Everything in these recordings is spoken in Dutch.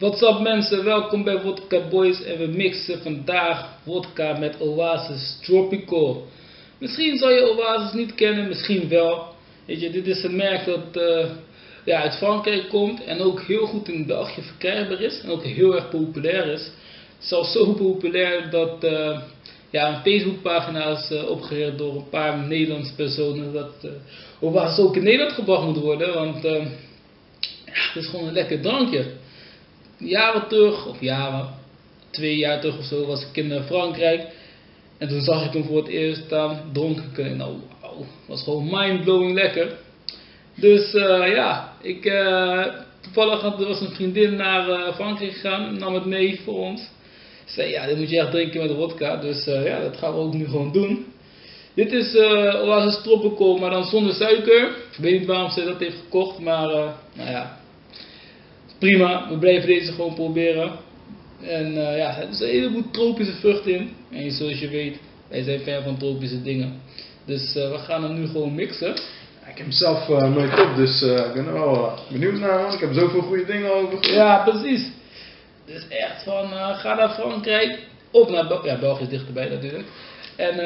What's up mensen, welkom bij Wodka Boys en we mixen vandaag wodka met Oasis Tropical. Misschien zal je Oasis niet kennen, misschien wel. Weet je, dit is een merk dat uit Frankrijk komt en ook heel goed in België verkrijgbaar is en ook heel erg populair is. Zelfs zo populair dat een Facebookpagina is opgericht door een paar Nederlandse personen dat Oasis ook in Nederland gebracht moet worden, want het is gewoon een lekker drankje. Jaren terug, of jaren, 2 jaar terug of zo, was ik in Frankrijk. En toen zag ik hem voor het eerst staan, dronken. En nou, wauw, was gewoon mindblowing lekker. Dus toevallig was een vriendin naar Frankrijk gegaan, nam het mee voor ons. Ze zei, ja, dit moet je echt drinken met wodka. Dus dat gaan we ook nu gewoon doen. Dit is Oasis Tropical, maar dan zonder suiker. Ik weet niet waarom ze dat heeft gekocht, maar prima, we blijven deze gewoon proberen. En er is een heleboel tropische vrucht in. En zoals je weet, wij zijn fan van tropische dingen. Dus we gaan hem nu gewoon mixen. Ik heb hem zelf nooit op, dus ik ben er wel benieuwd naar, want ik heb zoveel goede dingen over. Ja, precies. Dus echt van, ga naar Frankrijk. Of naar België. Ja, België is dichterbij natuurlijk. En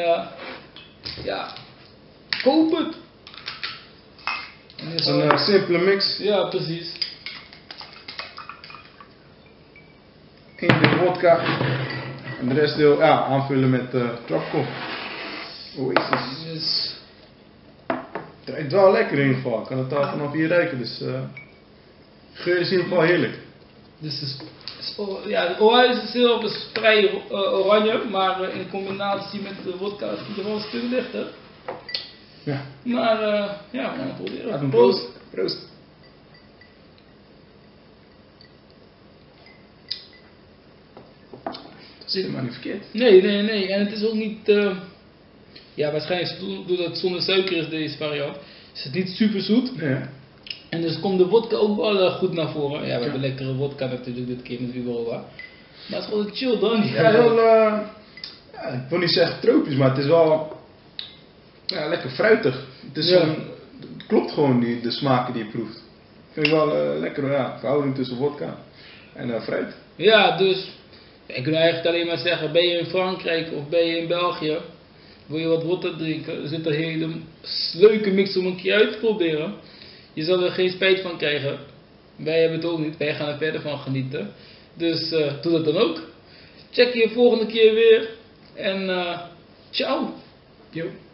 koop het. Het is een simpele mix. Ja, precies. 1 deel wodka en de rest deel aanvullen met tropical. Oasis. Yes. Het ruikt wel lekker in ieder geval. Ik kan het al vanaf hier ruiken, dus geur is in ieder geval heerlijk. De Oasis siroop is vrij oranje, maar in combinatie met de wodka is het wel een stuk lichter. Ja. Maar we gaan het proberen. Proost. Proost. Zit helemaal niet verkeerd. Nee. En het is ook niet... waarschijnlijk doordat het zonder suiker is, deze variant. Is het niet super zoet. Ja. En dus komt de wodka ook wel goed naar voren. Ja, we hebben lekkere wodka natuurlijk dit keer met Uberova. Maar het is gewoon een chill drankje. Ja, wel... ik wil niet zeggen tropisch, maar het is wel... Ja, lekker fruitig. Het is het klopt gewoon de smaken die je proeft. Vind ik wel lekker, verhouding tussen wodka en fruit. Ja, dus... Ik kan eigenlijk alleen maar zeggen, ben je in Frankrijk of ben je in België, wil je wat wodka drinken, er zit een hele leuke mix om een keer uit te proberen. Je zal er geen spijt van krijgen. Wij hebben het ook niet, wij gaan er verder van genieten. Dus doe dat dan ook. Check je volgende keer weer en ciao. Yo.